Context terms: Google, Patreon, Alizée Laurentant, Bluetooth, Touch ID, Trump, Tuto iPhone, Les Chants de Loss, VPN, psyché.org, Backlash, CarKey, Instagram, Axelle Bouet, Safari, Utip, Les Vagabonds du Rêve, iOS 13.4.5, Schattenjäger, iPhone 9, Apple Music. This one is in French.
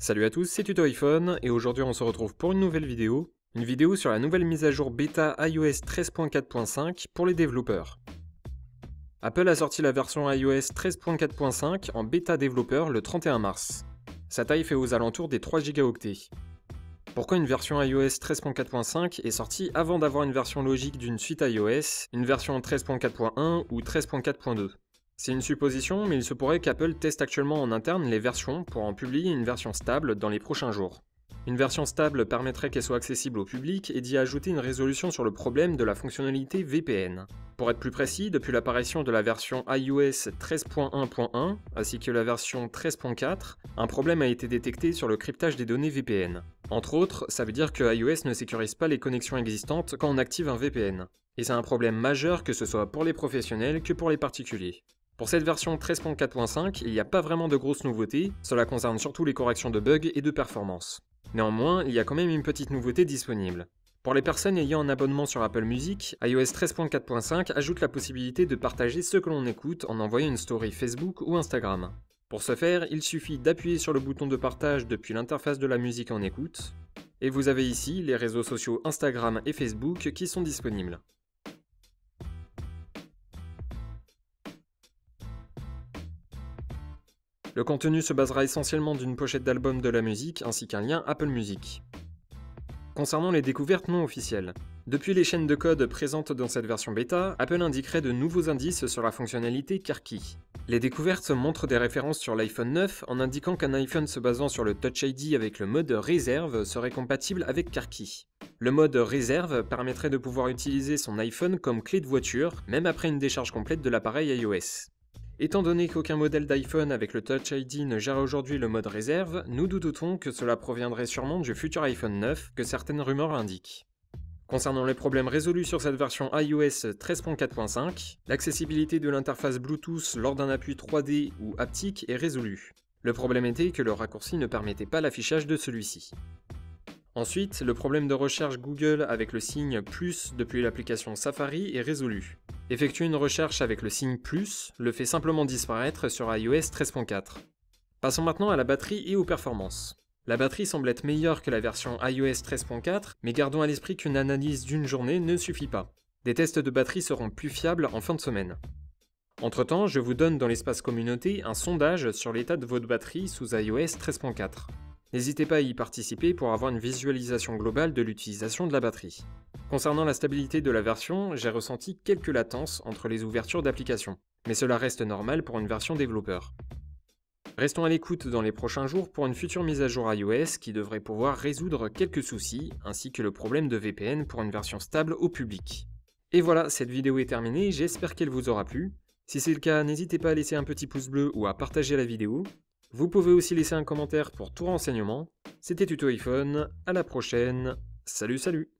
Salut à tous, c'est Tuto iPhone et aujourd'hui on se retrouve pour une nouvelle vidéo. Une vidéo sur la nouvelle mise à jour bêta iOS 13.4.5 pour les développeurs. Apple a sorti la version iOS 13.4.5 en bêta développeur le 31 mars. Sa taille fait aux alentours des 3 gigaoctets. Pourquoi une version iOS 13.4.5 est sortie avant d'avoir une version logique d'une suite iOS, une version 13.4.1 ou 13.4.2 ? C'est une supposition, mais il se pourrait qu'Apple teste actuellement en interne les versions pour en publier une version stable dans les prochains jours. Une version stable permettrait qu'elle soit accessible au public et d'y ajouter une résolution sur le problème de la fonctionnalité VPN. Pour être plus précis, depuis l'apparition de la version iOS 13.1.1 ainsi que la version 13.4, un problème a été détecté sur le cryptage des données VPN. Entre autres, ça veut dire que iOS ne sécurise pas les connexions existantes quand on active un VPN. Et c'est un problème majeur que ce soit pour les professionnels que pour les particuliers. Pour cette version 13.4.5, il n'y a pas vraiment de grosses nouveautés, cela concerne surtout les corrections de bugs et de performances. Néanmoins, il y a quand même une petite nouveauté disponible. Pour les personnes ayant un abonnement sur Apple Music, iOS 13.4.5 ajoute la possibilité de partager ce que l'on écoute en envoyant une story Facebook ou Instagram. Pour ce faire, il suffit d'appuyer sur le bouton de partage depuis l'interface de la musique en écoute, et vous avez ici les réseaux sociaux Instagram et Facebook qui sont disponibles. Le contenu se basera essentiellement d'une pochette d'album de la musique ainsi qu'un lien Apple Music. Concernant les découvertes non officielles, depuis les chaînes de code présentes dans cette version bêta, Apple indiquerait de nouveaux indices sur la fonctionnalité CarKey. Les découvertes montrent des références sur l'iPhone 9 en indiquant qu'un iPhone se basant sur le Touch ID avec le mode réserve serait compatible avec CarKey. Le mode réserve permettrait de pouvoir utiliser son iPhone comme clé de voiture, même après une décharge complète de l'appareil iOS. Étant donné qu'aucun modèle d'iPhone avec le Touch ID ne gère aujourd'hui le mode réserve, nous doutons que cela proviendrait sûrement du futur iPhone 9 que certaines rumeurs indiquent. Concernant les problèmes résolus sur cette version iOS 13.4.5, l'accessibilité de l'interface Bluetooth lors d'un appui 3D ou haptique est résolue. Le problème était que le raccourci ne permettait pas l'affichage de celui-ci. Ensuite, le problème de recherche Google avec le signe plus depuis l'application Safari est résolu. Effectuer une recherche avec le signe plus le fait simplement disparaître sur iOS 13.4. Passons maintenant à la batterie et aux performances. La batterie semble être meilleure que la version iOS 13.4, mais gardons à l'esprit qu'une analyse d'une journée ne suffit pas. Des tests de batterie seront plus fiables en fin de semaine. Entre-temps, je vous donne dans l'espace communauté un sondage sur l'état de votre batterie sous iOS 13.4. N'hésitez pas à y participer pour avoir une visualisation globale de l'utilisation de la batterie. Concernant la stabilité de la version, j'ai ressenti quelques latences entre les ouvertures d'applications, mais cela reste normal pour une version développeur. Restons à l'écoute dans les prochains jours pour une future mise à jour iOS qui devrait pouvoir résoudre quelques soucis, ainsi que le problème de VPN pour une version stable au public. Et voilà, cette vidéo est terminée, j'espère qu'elle vous aura plu. Si c'est le cas, n'hésitez pas à laisser un petit pouce bleu ou à partager la vidéo. Vous pouvez aussi laisser un commentaire pour tout renseignement. C'était Tuto iPhone, à la prochaine, salut salut!